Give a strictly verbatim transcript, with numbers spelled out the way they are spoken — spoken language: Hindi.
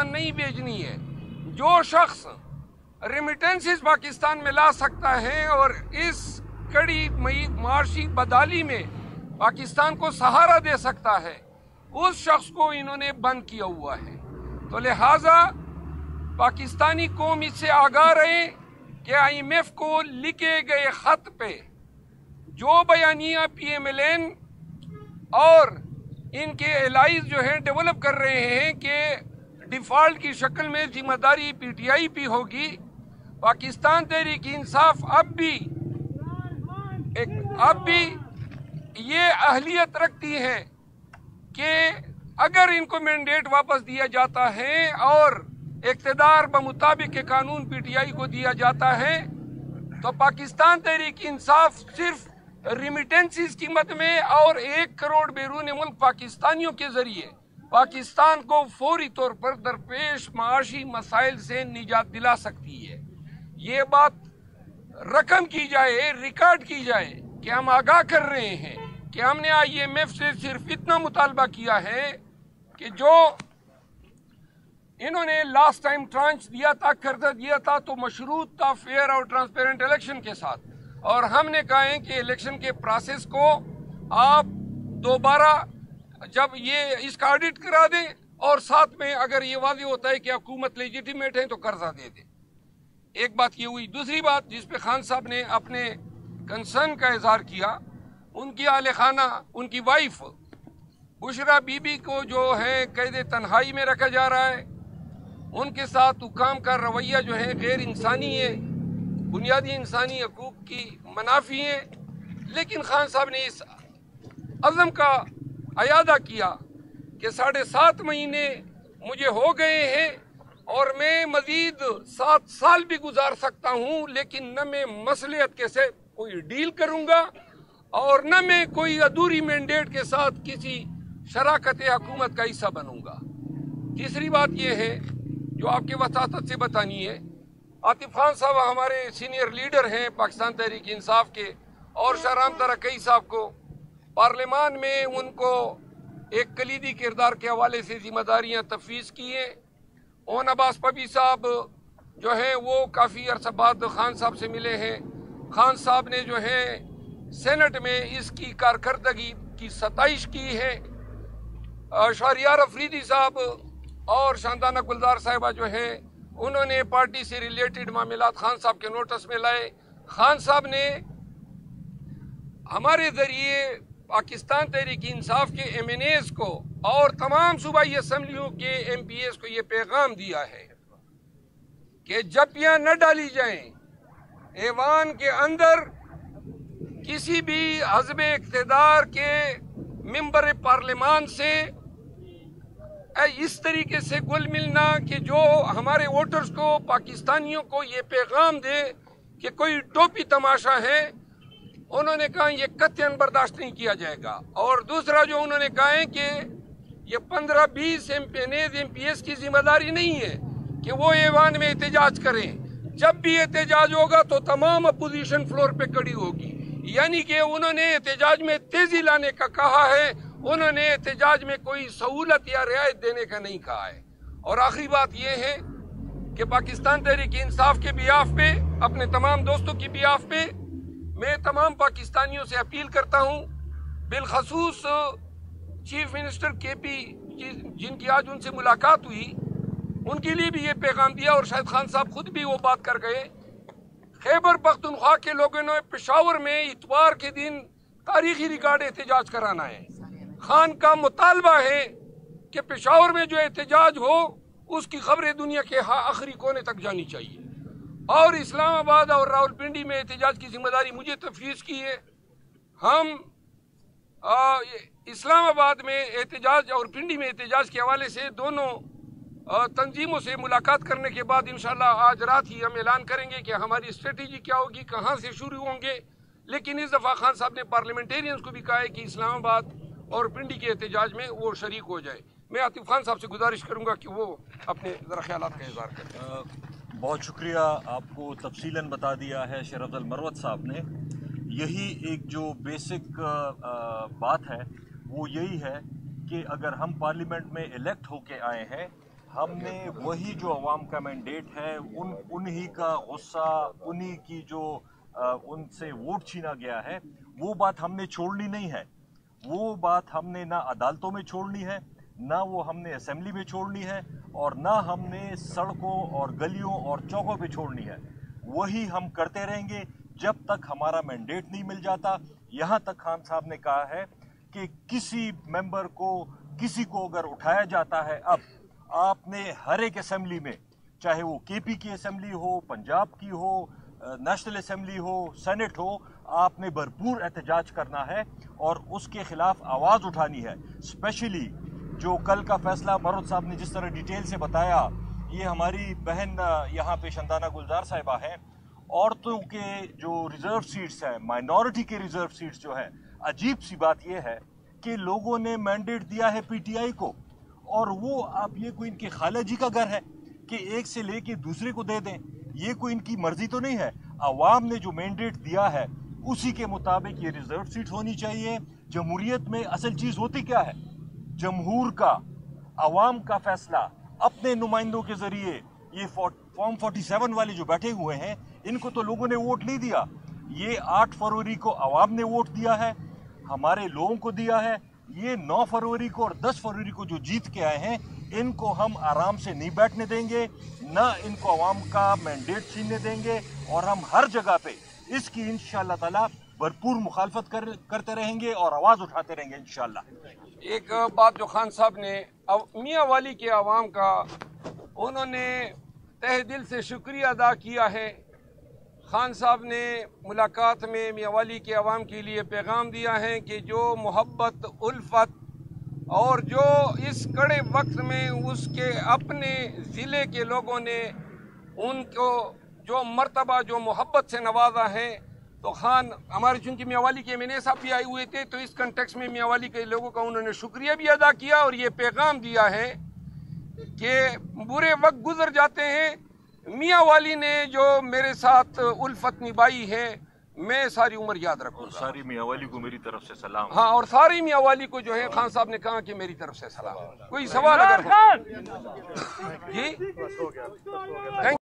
नहीं भेजनी है। जो शख्स रेमिटेंसेस पाकिस्तान में ला सकता है और इस कड़ी मार्शी बदाली में पाकिस्तान को सहारा दे सकता है, उस शख्स को इन्होंने बंद किया हुआ है। तो लिहाजा पाकिस्तानी कौम इससे आगाह रहे कि आई एम एफ को लिखे गए खत पे जो बयानिया पी एम एल एन और इनके एलाइज जो हैं डेवलप कर रहे हैं कि डिफ़ॉल्ट की शक्ल में जिम्मेदारी पी टी आई भी होगी, पाकिस्तान तहरीक इंसाफ अब भी एक अब भी ये अहलियत रखती है कि अगर इनको मैंडेट वापस दिया जाता है और इक़्तिदार बमुताबिक के कानून पी टी आई को दिया जाता है तो पाकिस्तान तहरीक इंसाफ सिर्फ रिमिटेंसेस की मद में और एक करोड़ बैरून मुल्क पाकिस्तानियों के जरिए पाकिस्तान को फौरी तौर पर दरपेश माशी मसाइल से निजात दिला सकती है। ये बात रकम की जाए, रिकॉर्ड की जाए कि हम आगाह कर रहे हैं कि हमने आई एम एफ से सिर्फ इतना मुतालबा किया है कि जो इन्होंने लास्ट टाइम ट्रांच दिया था, कर्जा दिया था तो मशरूत था फेयर और ट्रांसपेरेंट इलेक्शन के साथ, और हमने कहा है कि इलेक्शन के प्रोसेस को आप दोबारा जब ये इसका ऑडिट करा दे और साथ में अगर ये वादी होता है कि हुकूमत लेजिटिमेट है तो कर्जा दे दे। एक बात ये हुई। दूसरी बात जिस पे खान साहब ने अपने कंसर्न का इजहार किया, उनकी आले खाना, उनकी वाइफ बुशरा बीबी को जो है कैद तन्हाई में रखा जा रहा है, उनके साथ हुकाम का रवैया जो है गैर इंसानी है, बुनियादी इंसानी हकूक की मनाफी है। लेकिन खान साहब ने इस अज़म का अयादा किया कि साढ़े सात महीने मुझे हो गए हैं और मैं मज़ीद सात साल भी गुजार सकता हूं, लेकिन न मैं मसलियत के से कोई डील करूंगा और न मैं कोई अधूरी मैंडेट के साथ किसी शराकत हकूमत का हिस्सा बनूंगा। तीसरी बात यह है जो आपके वसातत से बतानी है, आतिफ खान साहब हमारे सीनियर लीडर हैं पाकिस्तान तहरीक इंसाफ के, और शहराम तरर साहब को पार्लियामान में उनको एक कलीदी किरदार के हवाले से जिम्मेदारियां तफवीज़ की हैं। ओन अब्बास पबी साहब जो हैं वो काफ़ी अरसा बाद खान साहब से मिले हैं। खान साहब ने जो है सेनेट में इसकी कारकर्दगी की सताइश की है। शहरियार अफरीदी साहब और शानदाना गुलजार साहिबा जो हैं उन्होंने पार्टी से रिलेटेड मामलात खान साहब के नोटिस में लाए। खान साहब ने हमारे ज़रिए पाकिस्तान तहरीक इंसाफ के एम एन एज़ को और तमाम सूबाई असम्बलियों के एम पी एज़ को ये पैगाम दिया है कि जपियाँ न डाली जाएं, ऐवान के अंदर किसी भी हज़ब इक़्तिदार के मेंबर पार्लियामान से इस तरीके से गुल मिलना कि जो हमारे वोटर्स को, पाकिस्तानियों को ये पैगाम दे कि कोई टोपी तमाशा है। उन्होंने कहा ये कतईन बर्दाश्त नहीं किया जाएगा। और दूसरा जो उन्होंने कहा है कि ये पंद्रह बीस एम पी एस की जिम्मेदारी नहीं है कि वो ऐवान में एहतजाज करें, जब भी एहतजाज होगा तो तमाम अपोजिशन फ्लोर पे खड़ी होगी। यानी कि उन्होंने एहतजाज में तेजी लाने का कहा है, उन्होंने एहतजाज में कोई सहूलत या रियायत देने का नहीं कहा है। और आखिरी बात यह है कि पाकिस्तान तहरीक इंसाफ के बिहाफ पे, अपने तमाम दोस्तों के बिहाफ पे मैं तमाम पाकिस्तानियों से अपील करता हूं, बिलखसूस चीफ मिनिस्टर के पी जिनकी आज उनसे मुलाकात हुई, उनके लिए भी ये पैगाम दिया और शायद खान साहब खुद भी वो बात कर गए। खैबर पख्तूनख्वा के लोगों ने पेशावर में इतवार के दिन तारीखी रिकॉर्ड एहतजाज कराना है। खान का मुतालबा है कि पेशावर में जो एहतजाज हो उसकी खबरें दुनिया के आखिरी कोने तक जानी चाहिए। और इस्लामाबाद और रावलपिंडी में एहतजाज की जिम्मेदारी मुझे तफवीज़ की है। हम आ, इस्लामाबाद में एहतजाज और पिंडी में एहतजाज के हवाले से दोनों आ, तंजीमों से मुलाकात करने के बाद इंशाल्लाह आज रात ही हम ऐलान करेंगे कि हमारी स्ट्रेटजी क्या होगी, कहाँ से शुरू होंगे। लेकिन इस दफ़ा खान साहब ने पार्लियामेंटेरियंस को भी कहा है कि इस्लामाबाद और पिंडी के एहतजाज में वो शरीक हो जाए। मैं आतिफ खान साहब से गुजारिश करूँगा कि वो अपने ज़रा ख्यालात का इज़हार करें। बहुत शुक्रिया, आपको तफसीलन बता दिया है शेर अफ़ज़ल मरवत साहब ने। यही एक जो बेसिक बात है वो यही है कि अगर हम पार्लियामेंट में इलेक्ट होके आए हैं, हमने वही जो अवाम का मैंडेट है उन उन्हीं का गुस्सा, उन्हीं की जो उनसे वोट छीना गया है, वो बात हमने छोड़नी नहीं है। वो बात हमने ना अदालतों में छोड़नी है, ना वो हमने असेंबली में छोड़नी है, और ना हमने सड़कों और गलियों और चौकों पे छोड़नी है। वही हम करते रहेंगे जब तक हमारा मैंडेट नहीं मिल जाता। यहाँ तक खान साहब ने कहा है कि किसी मेंबर को, किसी को अगर उठाया जाता है, अब आपने हर एक असेंबली में, चाहे वो केपी की असेंबली हो, पंजाब की हो, नेशनल असेंबली हो, सेनेट हो, आपने भरपूर एहतजाज करना है और उसके खिलाफ आवाज़ उठानी है। स्पेशली जो कल का फैसला मरवत साहब ने जिस तरह डिटेल से बताया, ये हमारी बहन यहाँ पे शंदाना गुलजार साहिबा हैं। औरतों के जो रिज़र्व सीट्स हैं, माइनॉरिटी के रिज़र्व सीट्स जो हैं, अजीब सी बात ये है कि लोगों ने मैंडेट दिया है पीटीआई को, और वो आप ये कोई इनके खाला जी का घर है कि एक से लेके दूसरे को दे दें, ये कोई इनकी मर्जी तो नहीं है। आवाम ने जो मैंडेट दिया है उसी के मुताबिक ये रिज़र्व सीट होनी चाहिए। जमहूरियत में असल चीज़ होती क्या है? जमहूर का, आवाम का फैसला अपने नुमाइंदों के ज़रिए। ये फॉर्म सैंतालीस वाले जो बैठे हुए हैं, इनको तो लोगों ने वोट नहीं दिया। ये आठ फरवरी को आवाम ने वोट दिया है, हमारे लोगों को दिया है। ये नौ फरवरी को और दस फरवरी को जो जीत के आए हैं, इनको हम आराम से नहीं बैठने देंगे, ना इनको आवाम का मैंडेट छीनने देंगे, और हम हर जगह पे इसकी इंशाअल्लाह ताला भरपूर मुखालफत कर, करते रहेंगे और आवाज़ उठाते रहेंगे इंशाअल्लाह। एक बात जो खान साहब ने मियांवाली के आवाम का, उन्होंने तहे दिल से शुक्रिया अदा किया है। खान साहब ने मुलाकात में मियांवाली के आवाम के लिए पैगाम दिया है कि जो मोहब्बत, उल्फत और जो इस कड़े वक्त में उसके अपने ज़िले के लोगों ने उनको जो मर्तबा, जो मोहब्बत से नवाजा है, तो खान हमारे चूँकि मियांवाली के एम एन ए साहब भी आए हुए थे, तो इस कंटेक्स्ट में मियांवाली के लोगों का उन्होंने शुक्रिया भी अदा किया और ये पैगाम दिया है कि बुरे वक्त गुजर जाते हैं। मियांवाली ने जो मेरे साथ उल्फत निभाई है, मैं सारी उम्र याद रखूंगा। सारी मियांवाली को मेरी तरफ से सलाम। हाँ, और सारी मियांवाली को जो है खान साहब ने कहा कि मेरी तरफ से सलाम। कोई सवाल अगर हो जी।